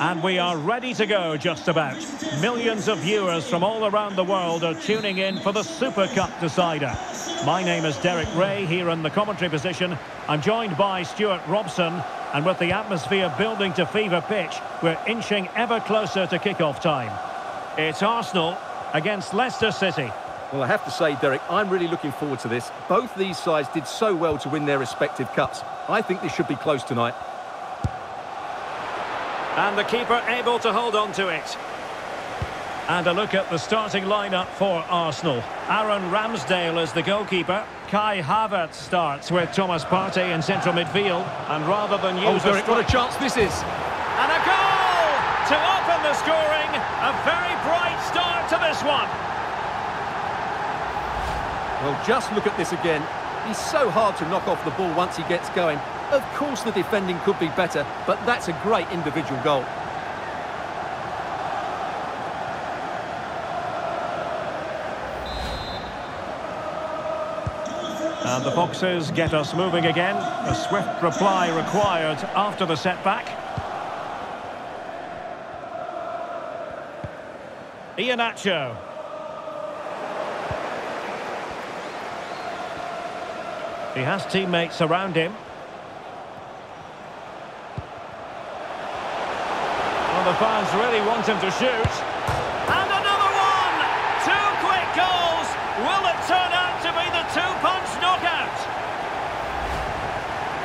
And we are ready to go, just about. Millions of viewers from all around the world are tuning in for the Super Cup decider. My name is Derek Ray, here in the commentary position. I'm joined by Stuart Robson, and with the atmosphere building to fever pitch, we're inching ever closer to kick-off time. It's Arsenal against Leicester City. Well, I have to say, Derek, I'm really looking forward to this. Both these sides did so well to win their respective cups. I think this should be close tonight. And the keeper able to hold on to it. And a look at the starting lineup for Arsenal. Aaron Ramsdale is the goalkeeper. Kai Havertz starts with Thomas Partey in central midfield. And rather than use Derek, what a chance this is! And a goal to open the scoring. A very bright start to this one. Well, just look at this again. He's so hard to knock off the ball once he gets going. Of course the defending could be better, but that's a great individual goal. And the boxes get us moving again. A swift reply required after the setback. Iheanacho. He has teammates around him. Well, the fans really want him to shoot. And another one! Two quick goals! Will it turn out to be the two-punch knockout?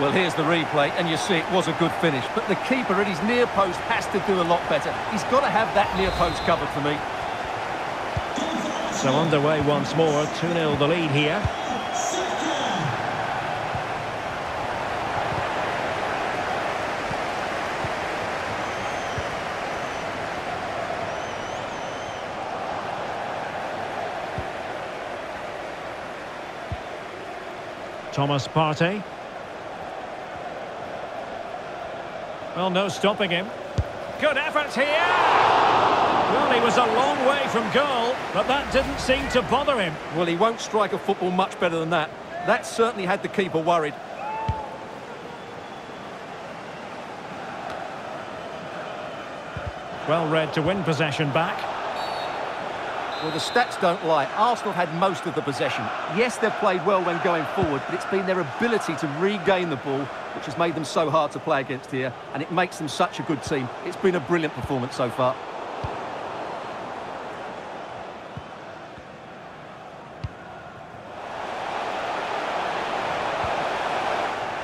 Well, here's the replay, and you see it was a good finish. But the keeper at his near post has to do a lot better. He's got to have that near post covered for me. So underway once more, 2-0 the lead here. Thomas Partey. Well, no stopping him. Good effort here! Well, he was a long way from goal, but that didn't seem to bother him. Well, he won't strike a football much better than that. That certainly had the keeper worried. Well read to win possession back. Well, the stats don't lie. Arsenal had most of the possession. Yes, they've played well when going forward, but it's been their ability to regain the ball which has made them so hard to play against here, and it makes them such a good team. It's been a brilliant performance so far.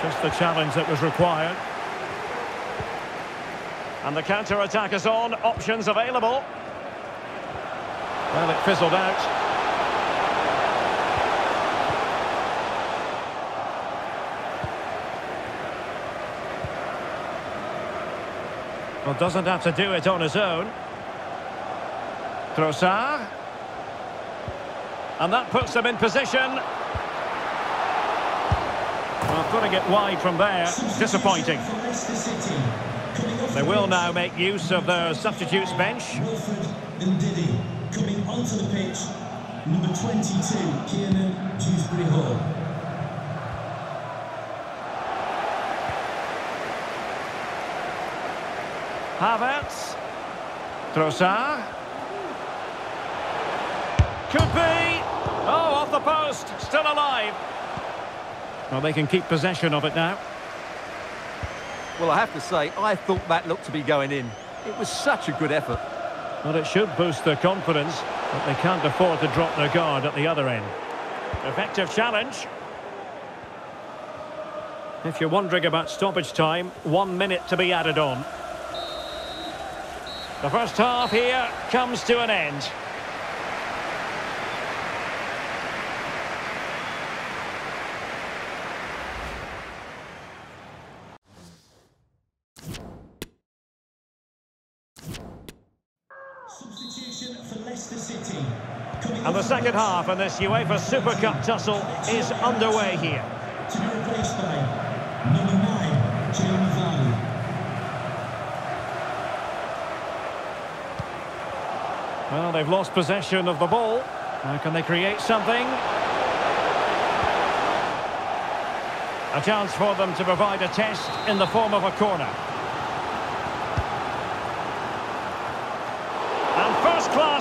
Just the challenge that was required. And the counter-attack is on. Options available. Well, it fizzled out. Well, doesn't have to do it on his own. Trossard. And that puts them in position. Well, putting it wide from there. Disappointing. They will now make use of their substitutes bench. Coming onto the pitch, number 22, Kiernan-Dewsbury-Hall. Havertz. Trossard. Could be! Oh, off the post, still alive. Well, they can keep possession of it now. Well, I have to say, I thought that looked to be going in. It was such a good effort. Well, it should boost their confidence, but they can't afford to drop their guard at the other end. Effective challenge. If you're wondering about stoppage time, 1 minute to be added on. The first half here comes to an end. And the second half in this UEFA Super Cup tussle is underway here. To be replaced by number 9, Jamie Vardy. Well, they've lost possession of the ball. Now, can they create something? A chance for them to provide a test in the form of a corner.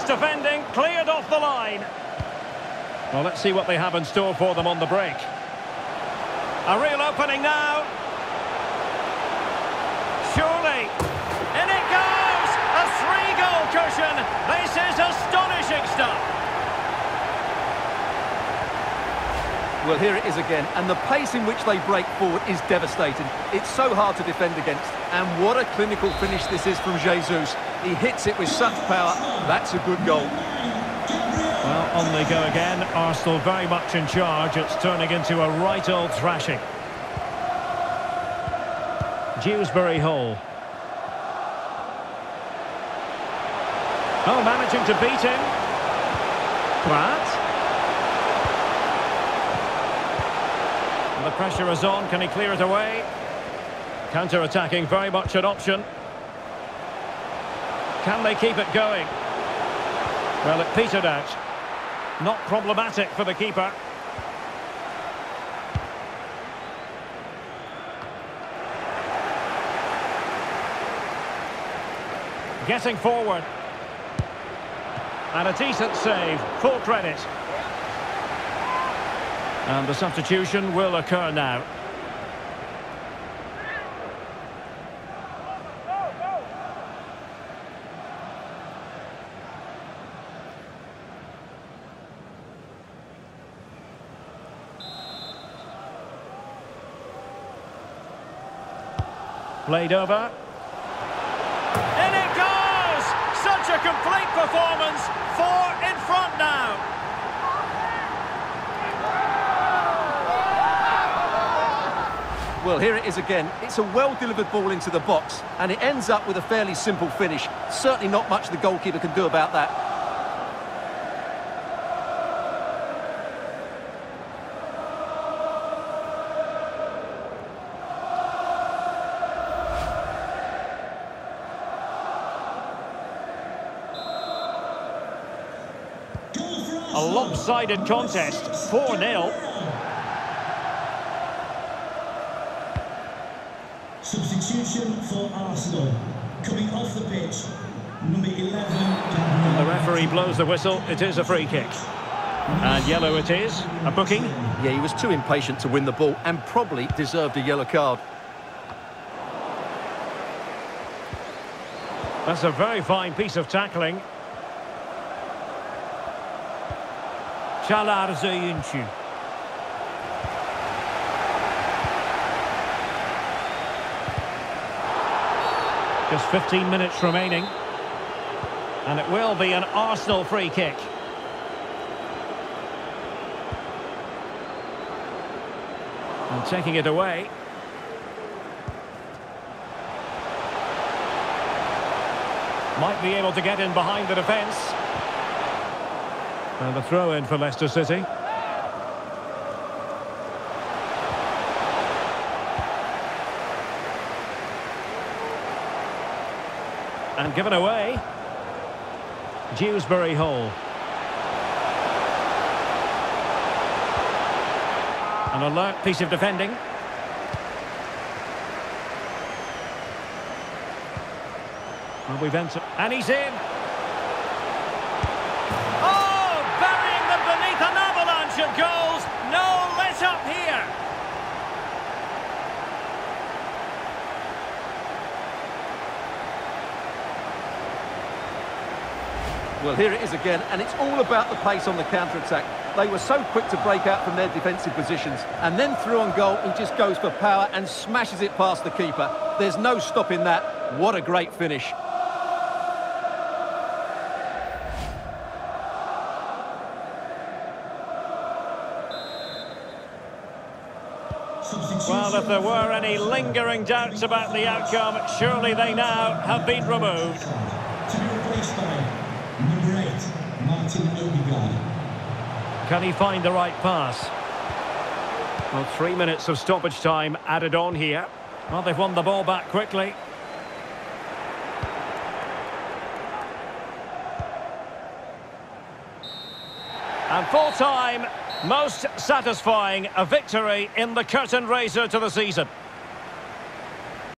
His defending cleared off the line. Well, let's see what they have in store for them on the break. A real opening now. Surely. In it goes! A three-goal cushion. This is astonishing stuff. Well, here it is again. And the pace in which they break forward is devastating. It's so hard to defend against. And what a clinical finish this is from Jesus. He hits it with such power. That's a good goal. Well, on they go again. Arsenal very much in charge. It's turning into a right old thrashing. Dewsbury-Hall. Oh, managing to beat him. Pratt. The pressure is on. Can he clear it away? Counter-attacking, very much an option. Can they keep it going? Well, it petered out. Not problematic for the keeper. Getting forward. And a decent save, full credit. And the substitution will occur now. Played over. In it goes! Such a complete performance. 4 in front now. Well, here it is again. It's a well-delivered ball into the box, and it ends up with a fairly simple finish. Certainly not much the goalkeeper can do about that. A lopsided contest, 4-0. Substitution for Arsenal. Coming off the pitch, number 11. The referee blows the whistle. It is a free kick. And yellow it is. A booking. Yeah, he was too impatient to win the ball and probably deserved a yellow card. That's a very fine piece of tackling. Chalar Zuyenshu. Just 15 minutes remaining. And it will be an Arsenal free kick. And taking it away. Might be able to get in behind the defence. And the throw-in for Leicester City. And given away. Dewsbury-Hall. An alert piece of defending. And we've entered. And he's in. Of goals, no let up here. Well, here it is again, and it's all about the pace on the counter-attack. They were so quick to break out from their defensive positions, and then through on goal, he just goes for power and smashes it past the keeper. There's no stopping that. What a great finish. Well, if there were any lingering doubts about the outcome, surely they now have been removed. To be replaced by number 8, Martin Odegaard. Can he find the right pass? Well, 3 minutes of stoppage time added on here. Well, they've won the ball back quickly. And full time. Most satisfying, a victory in the curtain raiser to the season.